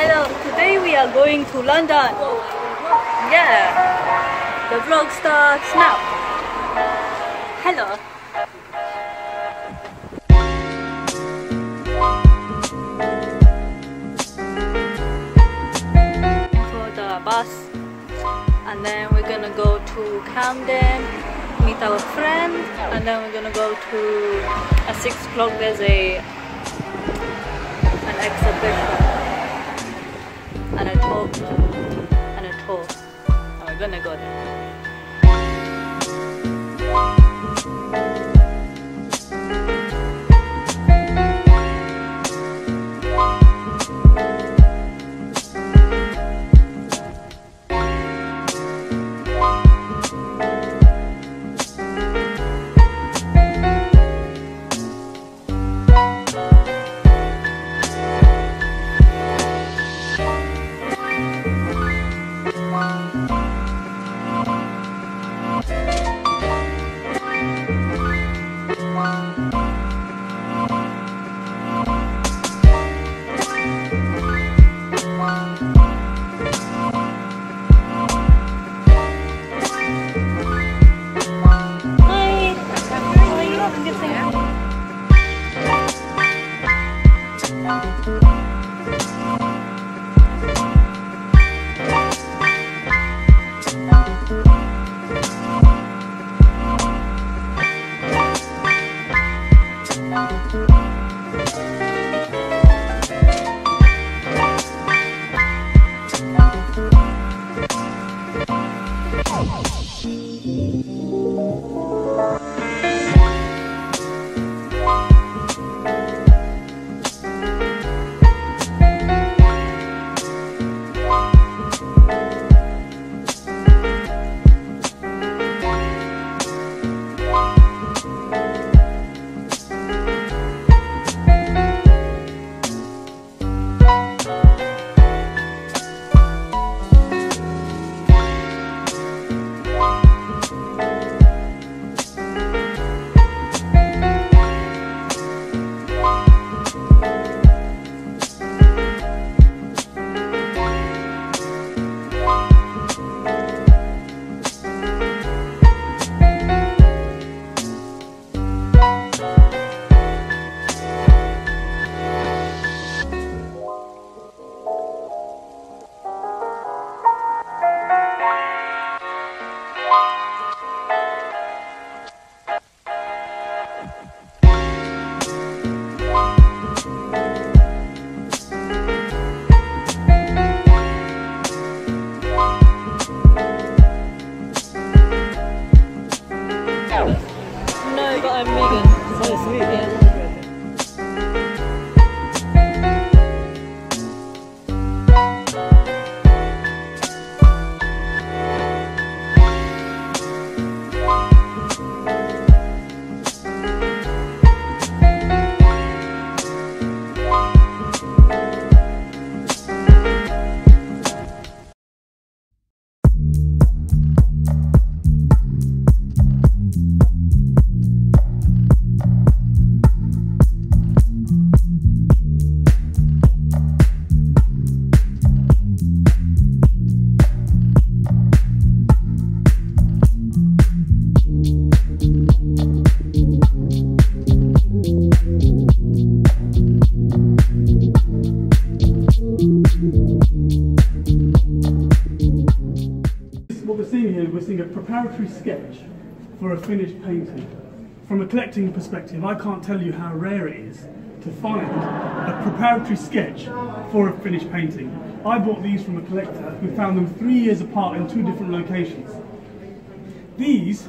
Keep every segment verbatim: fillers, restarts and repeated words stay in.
Hello, today we are going to London. Yeah, the vlog starts now. Hello. For the bus, and then we're gonna go to Camden, meet our friend, and then we're gonna go to at six o'clock. There's a an exhibition. And a tour, and a tour. And we're gonna go there. Preparatory sketch for a finished painting. From a collecting perspective, I can't tell you how rare it is to find a preparatory sketch for a finished painting. I bought these from a collector who found them three years apart in two different locations. These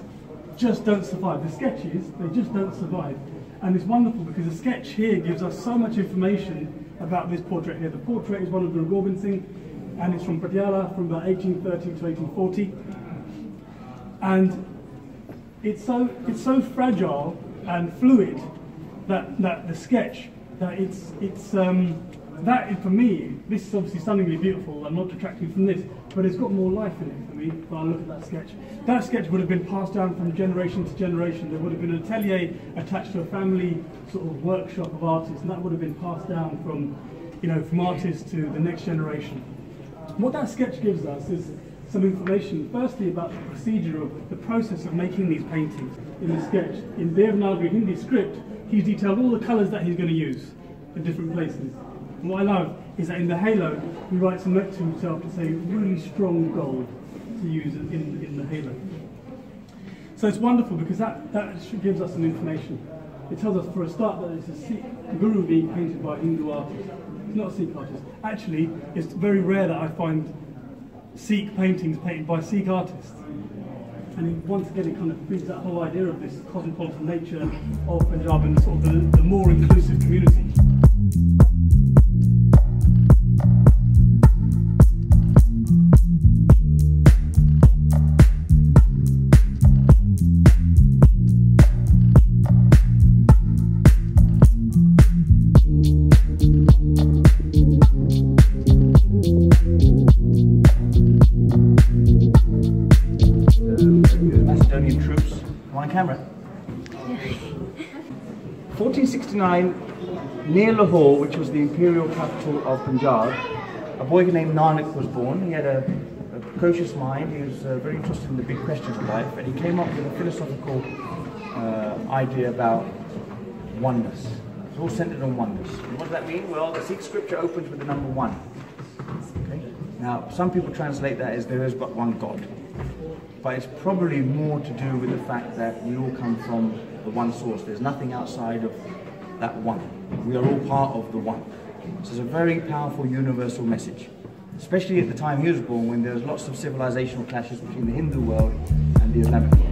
just don't survive. The sketches, they just don't survive. And it's wonderful because a sketch here gives us so much information about this portrait here. The portrait is one of Gorbin Singh, and it's from Patiala from about eighteen thirty to eighteen forty. And it's so it's so fragile and fluid that that the sketch that it's it's um, that it, for me, this is obviously stunningly beautiful. I'm not detracting from this, but it's got more life in it for me when I look at that sketch. That sketch would have been passed down from generation to generation. There would have been an atelier attached to a family sort of workshop of artists, and that would have been passed down from you know, from artists to the next generation. What that sketch gives us is some information, firstly about the procedure of the process of making these paintings. In the sketch, in Devanagari Hindi script, he's detailed all the colours that he's going to use in different places. And what I love is that in the halo, he writes a note to himself to say really strong gold to use in, in the halo. So it's wonderful because that, that gives us some information. It tells us for a start that it's a Sikh guru being painted by a Hindu artist. It's not a Sikh artist. Actually, it's very rare that I find Sikh paintings painted by Sikh artists. And once again, it kind of brings that whole idea of this cosmopolitan nature of Punjab and sort of the, the more inclusive community. fourteen sixty-nine, near Lahore, which was the imperial capital of Punjab, a boy named Nanak was born. He had a, a precocious mind. He was uh, very interested in the big questions of life, and he came up with a philosophical uh, idea about oneness. It's all centered on oneness. And what does that mean? Well, the Sikh scripture opens with the number one. Okay? Now, some people translate that as there is but one God, but it's probably more to do with the fact that we all come from the one source. There's nothing outside of that one. We are all part of the one. So it's a very powerful universal message, especially at the time he was born, when there's lots of civilizational clashes between the Hindu world and the Islamic world.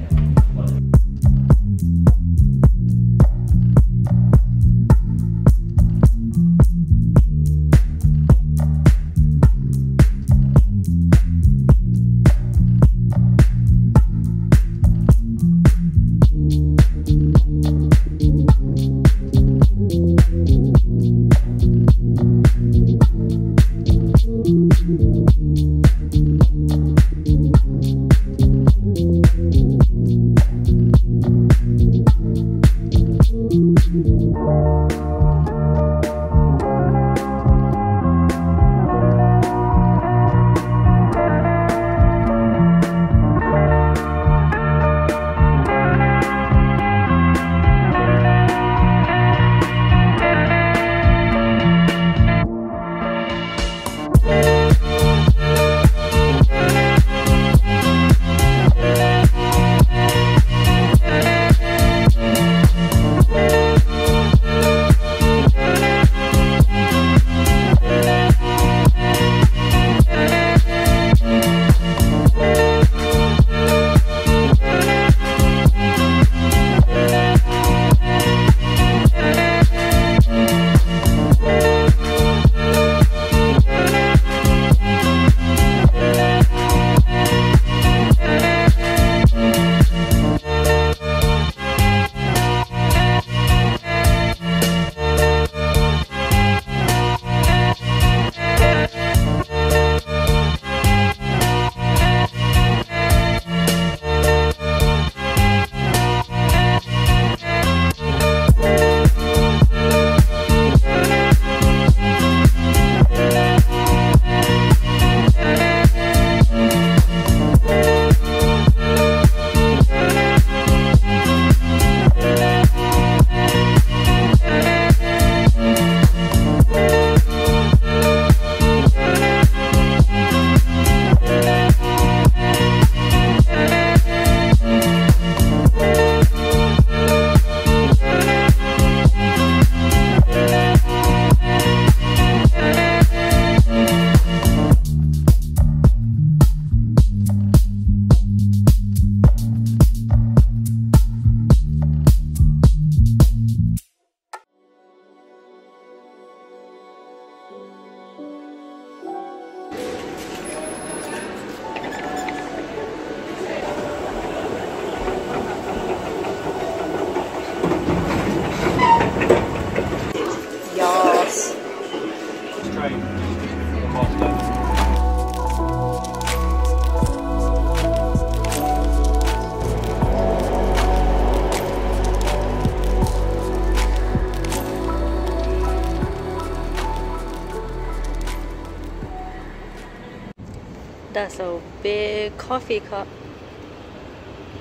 That's a big coffee cup.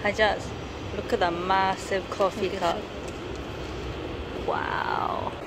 Hajaz, look at the massive coffee cup. Wow.